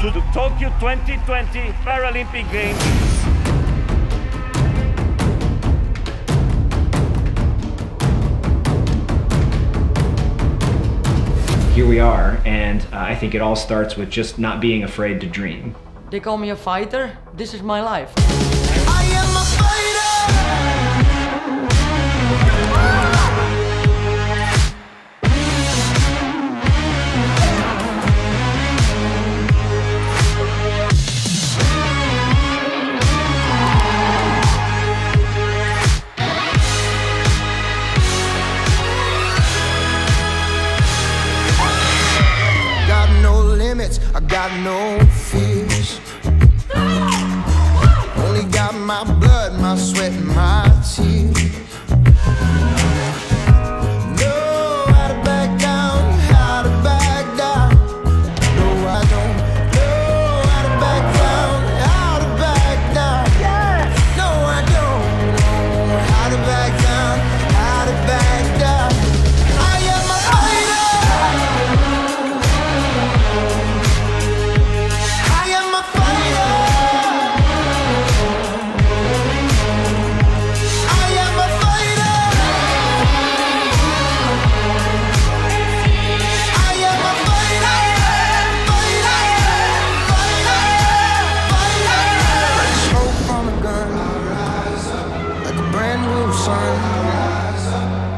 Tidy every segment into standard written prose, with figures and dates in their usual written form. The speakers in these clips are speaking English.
to the Tokyo 2020 Paralympic Games. Here we are, and I think it all starts with just not being afraid to dream. They call me a fighter. This is my life. I am a I got no fears. Only got my blood, my sweat, and my tears. No, how to back down, how to back down. No, I don't know how to back down, how to back down. Yes. No, I don't know how to back down, how to back down. I am a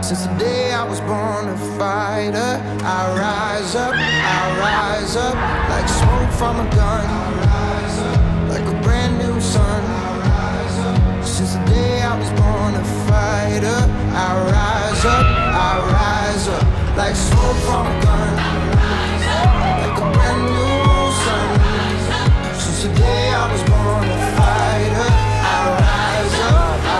since the day I was born a fighter, I rise up like smoke from a gun, like a brand new sun. Since the day I was born a fighter, I rise up like smoke from a gun, like a brand new sun. Since the day I was born a fighter, I rise up.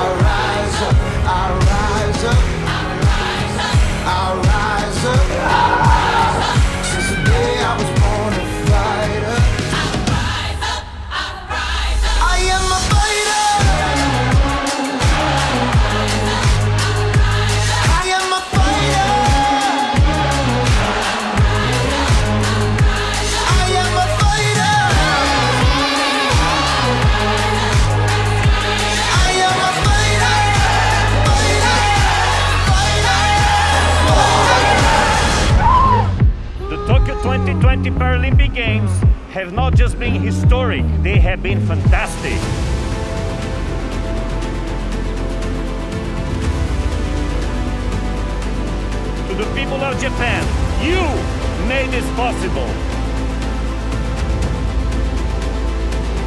The 2020 Paralympic Games have not just been historic, they have been fantastic. To the people of Japan, you made this possible.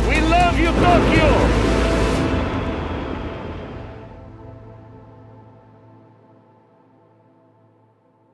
We love you, Tokyo!